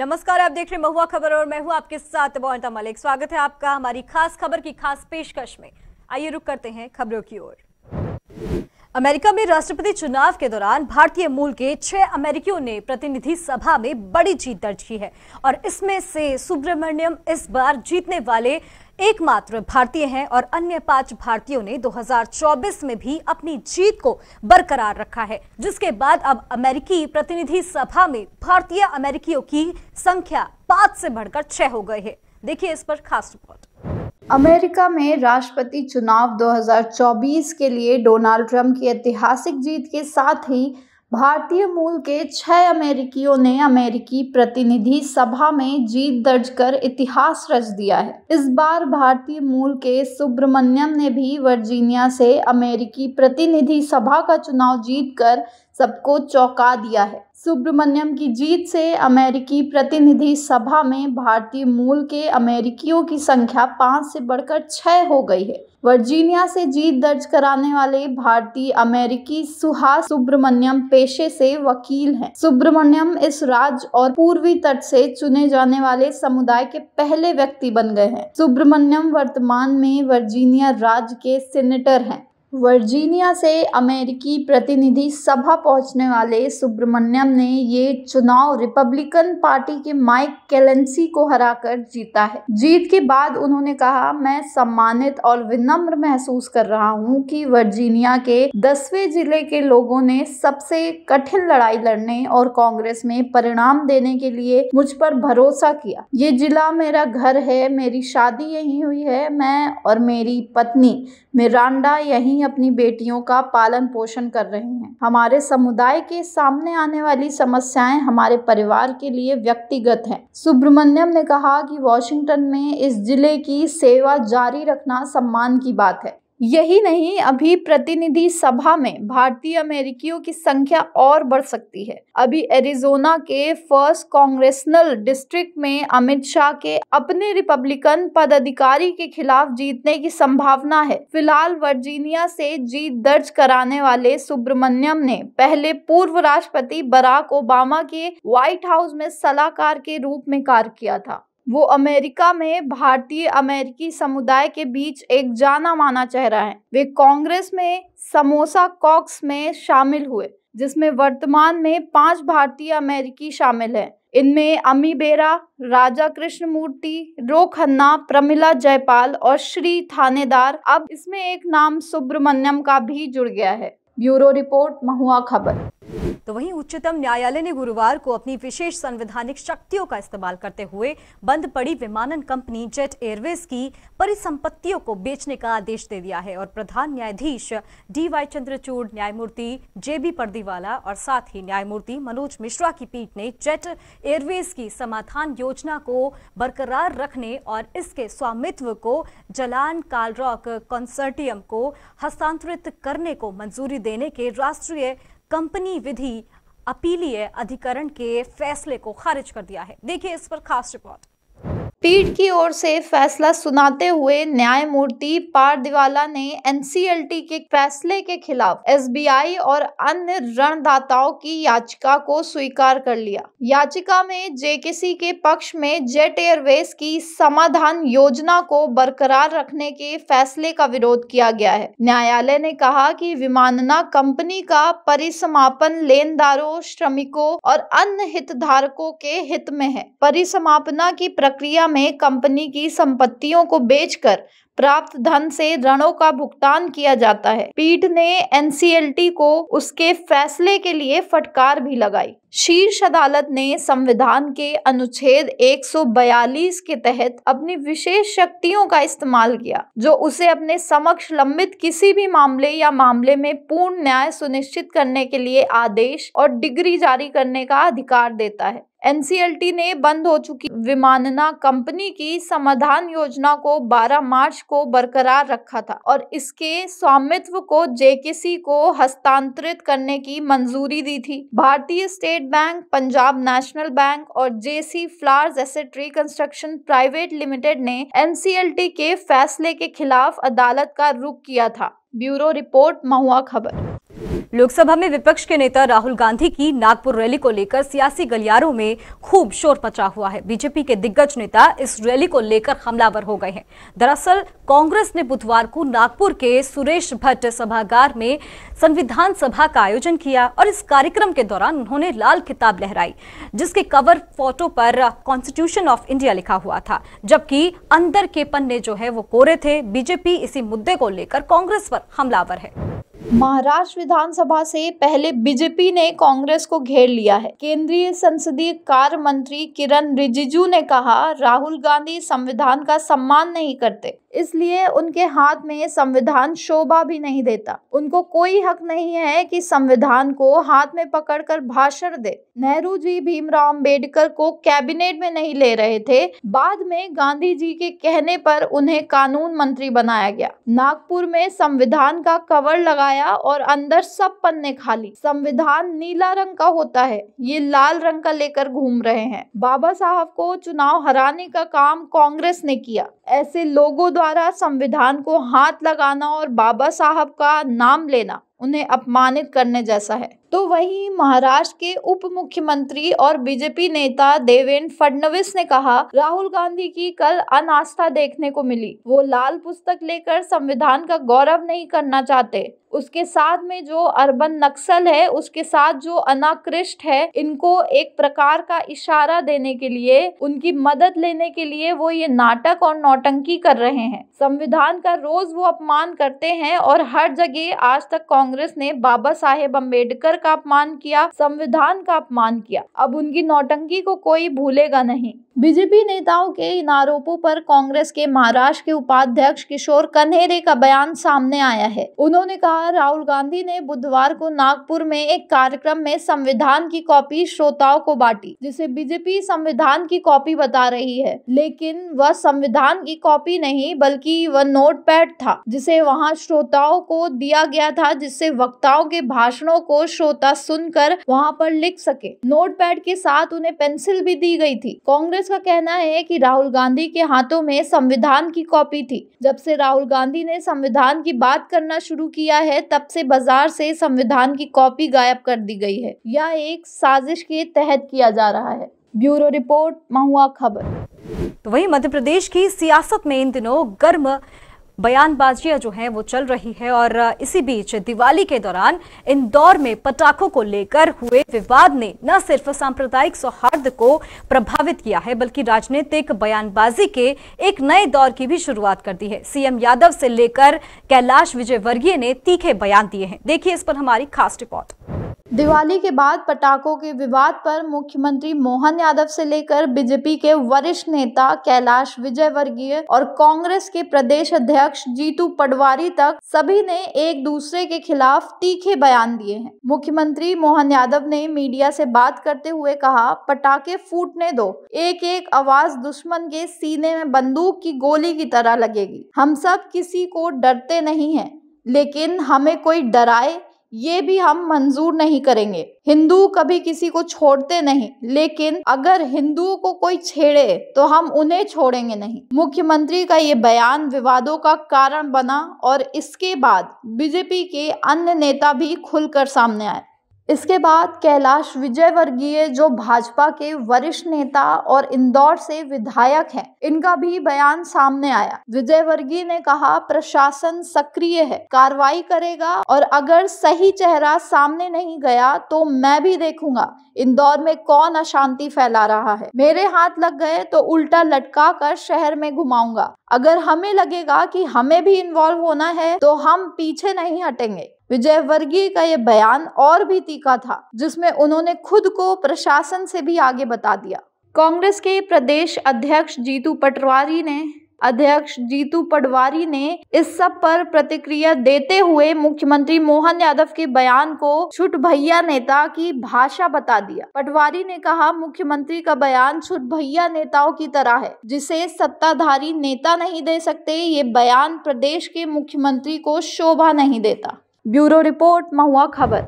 नमस्कार, आप देख रहे हैं महुआ खबर और मैं हूं आपके साथ मोहनता मलिक। स्वागत है आपका हमारी खास खबर की खास पेशकश में। आइए रुक करते हैं खबरों की ओर। अमेरिका में राष्ट्रपति चुनाव के दौरान भारतीय मूल के 6 अमेरिकियों ने प्रतिनिधि सभा में बड़ी जीत दर्ज की है और इसमें से सुब्रमण्यम इस बार जीतने वाले एकमात्र भारतीय हैं और अन्य 5 भारतीयों ने 2024 में भी अपनी जीत को बरकरार रखा है, जिसके बाद अब अमेरिकी प्रतिनिधि सभा में भारतीय अमेरिकियों की संख्या 5 से बढ़कर 6 हो गई है। देखिए इस पर खास रिपोर्ट। अमेरिका में राष्ट्रपति चुनाव 2024 के लिए डोनाल्ड ट्रंप की ऐतिहासिक जीत के साथ ही भारतीय मूल के 6 अमेरिकियों ने अमेरिकी प्रतिनिधि सभा में जीत दर्ज कर इतिहास रच दिया है। इस बार भारतीय मूल के सुब्रमण्यम ने भी वर्जीनिया से अमेरिकी प्रतिनिधि सभा का चुनाव जीतकर सबको चौंका दिया है। सुब्रमण्यम की जीत से अमेरिकी प्रतिनिधि सभा में भारतीय मूल के अमेरिकियों की संख्या 5 से बढ़कर 6 हो गई है। वर्जीनिया से जीत दर्ज कराने वाले भारतीय अमेरिकी सुहास सुब्रमण्यम पेशे से वकील हैं। सुब्रमण्यम इस राज्य और पूर्वी तट से चुने जाने वाले समुदाय के पहले व्यक्ति बन गए हैं। सुब्रमण्यम वर्तमान में वर्जीनिया राज्य के सीनेटर हैं। वर्जीनिया से अमेरिकी प्रतिनिधि सभा पहुंचने वाले सुब्रमण्यम ने ये चुनाव रिपब्लिकन पार्टी के माइक क्लेंसी को हराकर जीता है। जीत के बाद उन्होंने कहा, मैं सम्मानित और विनम्र महसूस कर रहा हूं कि वर्जीनिया के 10वें जिले के लोगों ने सबसे कठिन लड़ाई लड़ने और कांग्रेस में परिणाम देने के लिए मुझ पर भरोसा किया। ये जिला मेरा घर है, मेरी शादी यहीं हुई है, मैं और मेरी पत्नी मिरांडा यहीं अपनी बेटियों का पालन पोषण कर रहे हैं। हमारे समुदाय के सामने आने वाली समस्याएं हमारे परिवार के लिए व्यक्तिगत हैं। सुब्रमण्यम ने कहा कि वॉशिंगटन में इस जिले की सेवा जारी रखना सम्मान की बात है। यही नहीं, अभी प्रतिनिधि सभा में भारतीय अमेरिकियों की संख्या और बढ़ सकती है। अभी एरिजोना के फर्स्ट कांग्रेसनल डिस्ट्रिक्ट में अमित शाह के अपने रिपब्लिकन पदाधिकारी के खिलाफ जीतने की संभावना है। फिलहाल वर्जीनिया से जीत दर्ज कराने वाले सुब्रमण्यम ने पहले पूर्व राष्ट्रपति बराक ओबामा के व्हाइट हाउस में सलाहकार के रूप में कार्य किया था। वो अमेरिका में भारतीय अमेरिकी समुदाय के बीच एक जाना माना चेहरा है। वे कांग्रेस में समोसा कॉक्स में शामिल हुए, जिसमें वर्तमान में 5 भारतीय अमेरिकी शामिल हैं। इनमें अम्मी बेरा, राजा कृष्णमूर्ति, रो खन्ना, प्रमिला जायपाल और श्री थानेदार। अब इसमें एक नाम सुब्रमण्यम का भी जुड़ गया है। ब्यूरो रिपोर्ट, महुआ खबर। तो वहीं उच्चतम न्यायालय ने गुरुवार को अपनी विशेष संवैधानिक शक्तियों का इस्तेमाल करते हुए बंद पड़ी विमानन कंपनी जेट एयरवेज की परिसंपत्तियों को बेचने का आदेश दे दिया है और प्रधान न्यायाधीश डी.वाई. चंद्रचूड़, न्यायमूर्ति जे.बी. पर्दीवाला और साथ ही न्यायमूर्ति मनोज मिश्रा की पीठ ने जेट एयरवेज की समाधान योजना को बरकरार रखने और इसके स्वामित्व को जलान कालरॉक कॉन्सर्टियम को हस्तांतरित करने को मंजूरी देने के राष्ट्रीय कंपनी विधि अपीलीय अधिकरण के फैसले को खारिज कर दिया है। देखिए इस पर खास रिपोर्ट। पीठ की ओर से फैसला सुनाते हुए न्यायमूर्ति पारदीवाला ने एनसीएलटी के फैसले के खिलाफ एसबीआई और अन्य ऋणदाताओं की याचिका को स्वीकार कर लिया। याचिका में जेकेसी के पक्ष में जेट एयरवेज की समाधान योजना को बरकरार रखने के फैसले का विरोध किया गया है। न्यायालय ने कहा कि विमानना कंपनी का परिसमापन लेनदारों, श्रमिकों और अन्य हितधारकों के हित में है। परिसमापना की प्रक्रिया में कंपनी की संपत्तियों को बेचकर प्राप्त धन से ऋणों का भुगतान किया जाता है। पीठ ने एनसीएलटी को उसके फैसले के लिए फटकार भी लगाई। शीर्ष अदालत ने संविधान के अनुच्छेद 142 के तहत अपनी विशेष शक्तियों का इस्तेमाल किया, जो उसे अपने समक्ष लंबित किसी भी मामले या मामले में पूर्ण न्याय सुनिश्चित करने के लिए आदेश और डिग्री जारी करने का अधिकार देता है। एनसीएलटी ने बंद हो चुकी विमानना कंपनी की समाधान योजना को 12 मार्च को बरकरार रखा था और इसके स्वामित्व को जेकेसी को हस्तांतरित करने की मंजूरी दी थी। भारतीय state bank, Punjab national bank और JC Flowers asset reconstruction private limited ने एनसीएलटी के फैसले के खिलाफ अदालत का रुख किया था। ब्यूरो रिपोर्ट, महुआ खबर। लोकसभा में विपक्ष के नेता राहुल गांधी की नागपुर रैली को लेकर सियासी गलियारों में खूब शोर मचा हुआ है। बीजेपी के दिग्गज नेता इस रैली को लेकर हमलावर हो गए हैं। दरअसल कांग्रेस ने बुधवार को नागपुर के सुरेश भट्ट सभागार में संविधान सभा का आयोजन किया और इस कार्यक्रम के दौरान उन्होंने लाल खिताब लहराई, जिसके कवर फोटो पर कॉन्स्टिट्यूशन ऑफ इंडिया लिखा हुआ था, जबकि अंदर के पन्ने जो है वो कोरे थे। बीजेपी इसी मुद्दे को लेकर कांग्रेस पर हमलावर है। महाराष्ट्र विधानसभा से पहले बीजेपी ने कांग्रेस को घेर लिया है। केंद्रीय संसदीय कार्य मंत्री किरण रिजिजू ने कहा, राहुल गांधी संविधान का सम्मान नहीं करते, इसलिए उनके हाथ में संविधान शोभा भी नहीं देता। उनको कोई हक नहीं है कि संविधान को हाथ में पकड़कर भाषण दे। नेहरू जी भीमराव अंबेडकर को कैबिनेट में नहीं ले रहे थे, बाद में गांधी जी के कहने पर उन्हें कानून मंत्री बनाया गया। नागपुर में संविधान का कवर लगाया और अंदर सब पन्ने खाली। संविधान नीला रंग का होता है, ये लाल रंग का लेकर घूम रहे हैं। बाबा साहब को चुनाव हराने का काम कांग्रेस ने किया। ऐसे लोगों द्वारा संविधान को हाथ लगाना और बाबा साहब का नाम लेना उन्हें अपमानित करने जैसा है। तो वहीं महाराष्ट्र के उप मुख्यमंत्री और बीजेपी नेता देवेंद्र फडणवीस ने कहा, राहुल गांधी की कल अनास्था देखने को मिली। वो लाल पुस्तक लेकर संविधान का गौरव नहीं करना चाहते। उसके साथ में जो अर्बन नक्सल है, उसके साथ जो अनाकृष्ट है, इनको एक प्रकार का इशारा देने के लिए, उनकी मदद लेने के लिए वो ये नाटक और नौटंकी कर रहे हैं। संविधान का रोज वो अपमान करते हैं और हर जगह आज तक कांग्रेस ने बाबा साहेब अम्बेडकर का अपमान किया, संविधान का अपमान किया। अब उनकी नौटंकी को कोई भूलेगा नहीं। बीजेपी नेताओं के इन आरोपों पर कांग्रेस के महाराष्ट्र के उपाध्यक्ष किशोर कन्हेरे का बयान सामने आया है। उन्होंने कहा, राहुल गांधी ने बुधवार को नागपुर में एक कार्यक्रम में संविधान की कॉपी श्रोताओं को बांटी, जिसे बीजेपी संविधान की कॉपी बता रही है, लेकिन वह संविधान की कॉपी नहीं बल्कि वह नोटपैड था, जिसे वहाँ श्रोताओं को दिया गया था, जिससे वक्ताओं के भाषणों को श्रोता सुनकर वहाँ पर लिख सके। नोटपैड के साथ उन्हें पेंसिल भी दी गई थी। कांग्रेस का कहना है कि राहुल गांधी के हाथों में संविधान की कॉपी थी। जब से राहुल गांधी ने संविधान की बात करना शुरू किया है, तब से बाजार से संविधान की कॉपी गायब कर दी गई है। यह एक साजिश के तहत किया जा रहा है। ब्यूरो रिपोर्ट, महुआ खबर। तो वही मध्य प्रदेश की सियासत में इन दिनों गर्म बयानबाजियां जो है वो चल रही है और इसी बीच दिवाली के दौरान इंदौर में पटाखों को लेकर हुए विवाद ने न सिर्फ सांप्रदायिक सौहार्द को प्रभावित किया है बल्कि राजनीतिक बयानबाजी के एक नए दौर की भी शुरुआत कर दी है। सीएम यादव से लेकर कैलाश विजयवर्गीय ने तीखे बयान दिए हैं। देखिए इस पर हमारी खास रिपोर्ट। दिवाली के बाद पटाखों के विवाद पर मुख्यमंत्री मोहन यादव से लेकर बीजेपी के वरिष्ठ नेता कैलाश विजयवर्गीय और कांग्रेस के प्रदेश अध्यक्ष जीतू पटवारी तक सभी ने एक दूसरे के खिलाफ तीखे बयान दिए हैं। मुख्यमंत्री मोहन यादव ने मीडिया से बात करते हुए कहा, पटाखे फूटने दो, एक एक आवाज दुश्मन के सीने में बंदूक की गोली की तरह लगेगी। हम सब किसी को डरते नहीं है, लेकिन हमें कोई डराए ये भी हम मंजूर नहीं करेंगे। हिंदू कभी किसी को छोड़ते नहीं, लेकिन अगर हिंदुओं को कोई छेड़े तो हम उन्हें छोड़ेंगे नहीं। मुख्यमंत्री का ये बयान विवादों का कारण बना और इसके बाद बीजेपी के अन्य नेता भी खुलकर सामने आए। इसके बाद कैलाश विजयवर्गीय, जो भाजपा के वरिष्ठ नेता और इंदौर से विधायक हैं, इनका भी बयान सामने आया। विजयवर्गीय ने कहा, प्रशासन सक्रिय है, कार्रवाई करेगा और अगर सही चेहरा सामने नहीं गया तो मैं भी देखूंगा इंदौर में कौन अशांति फैला रहा है। मेरे हाथ लग गए तो उल्टा लटका कर शहर में घुमाऊंगा। अगर हमें लगेगा कि हमें भी इन्वॉल्व होना है तो हम पीछे नहीं हटेंगे। विजयवर्गीय का ये बयान और भी तीखा था, जिसमें उन्होंने खुद को प्रशासन से भी आगे बता दिया। कांग्रेस के प्रदेश अध्यक्ष जीतू पटवारी ने इस सब पर प्रतिक्रिया देते हुए मुख्यमंत्री मोहन यादव के बयान को छुट भैया नेता की भाषा बता दिया। पटवारी ने कहा, मुख्यमंत्री का बयान छुट भैया नेताओं की तरह है, जिसे सत्ताधारी नेता नहीं दे सकते। ये बयान प्रदेश के मुख्यमंत्री को शोभा नहीं देता। ब्यूरो रिपोर्ट महुआ खबर।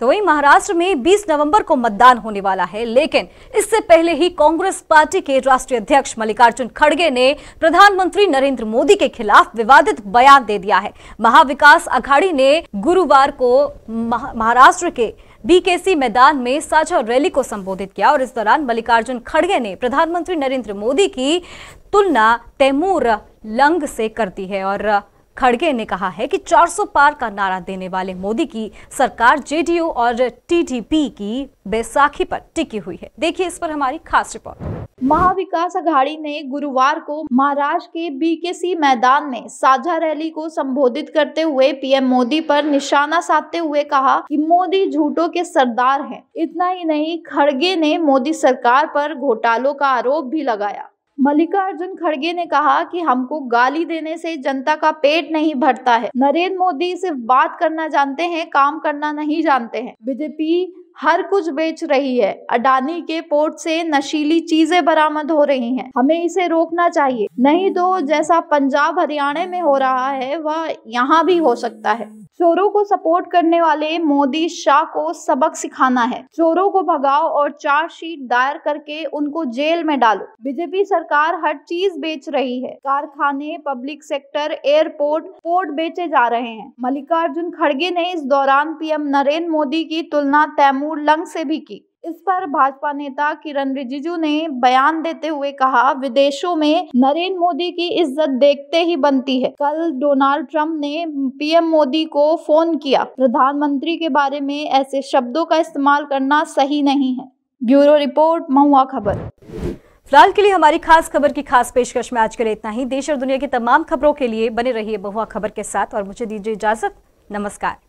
तो वही महाराष्ट्र में 20 नवंबर को मतदान होने वाला है, लेकिन इससे पहले ही कांग्रेस पार्टी के राष्ट्रीय अध्यक्ष मल्लिकार्जुन खड़गे ने प्रधानमंत्री नरेंद्र मोदी के खिलाफ विवादित बयान दे दिया है। महाविकास आघाड़ी ने गुरुवार को महाराष्ट्र के बीकेसी मैदान में साझा रैली को संबोधित किया और इस दौरान मल्लिकार्जुन खड़गे ने प्रधानमंत्री नरेंद्र मोदी की तुलना तैमूर लंग से कर दी है और खड़गे ने कहा है कि 400 पार का नारा देने वाले मोदी की सरकार जेडीयू और टीडीपी की बैसाखी पर टिकी हुई है। देखिए इस पर हमारी खास रिपोर्ट। महाविकास आघाड़ी ने गुरुवार को महाराष्ट्र के बीकेसी मैदान में साझा रैली को संबोधित करते हुए पीएम मोदी पर निशाना साधते हुए कहा कि मोदी झूठों के सरदार हैं। इतना ही नहीं, खड़गे ने मोदी सरकार पर घोटालों का आरोप भी लगाया। मल्लिकार्जुन खड़गे ने कहा कि हमको गाली देने से जनता का पेट नहीं भरता है। नरेंद्र मोदी सिर्फ बात करना जानते हैं, काम करना नहीं जानते हैं। बीजेपी हर कुछ बेच रही है। अडानी के पोर्ट से नशीली चीजें बरामद हो रही हैं। हमें इसे रोकना चाहिए, नहीं तो जैसा पंजाब हरियाणा में हो रहा है वह यहाँ भी हो सकता है। चोरों को सपोर्ट करने वाले मोदी शाह को सबक सिखाना है। चोरों को भगाओ और चार्जशीट दायर करके उनको जेल में डालो। बीजेपी सरकार हर चीज बेच रही है। कारखाने, पब्लिक सेक्टर, एयरपोर्ट, पोर्ट बेचे जा रहे हैं। मल्लिकार्जुन खड़गे ने इस दौरान पीएम नरेंद्र मोदी की तुलना तैमूर लंग से भी की। इस पर भाजपा नेता किरण रिजिजू ने बयान देते हुए कहा, विदेशों में नरेंद्र मोदी की इज्जत देखते ही बनती है। कल डोनाल्ड ट्रंप ने पीएम मोदी को फोन किया। प्रधानमंत्री के बारे में ऐसे शब्दों का इस्तेमाल करना सही नहीं है। ब्यूरो रिपोर्ट महुआ खबर। फिलहाल के लिए हमारी खास खबर की खास पेशकश में आज के लिए इतना ही। देश और दुनिया की तमाम खबरों के लिए बने रहिए महुआ खबर के साथ और मुझे दीजिए इजाजत। नमस्कार।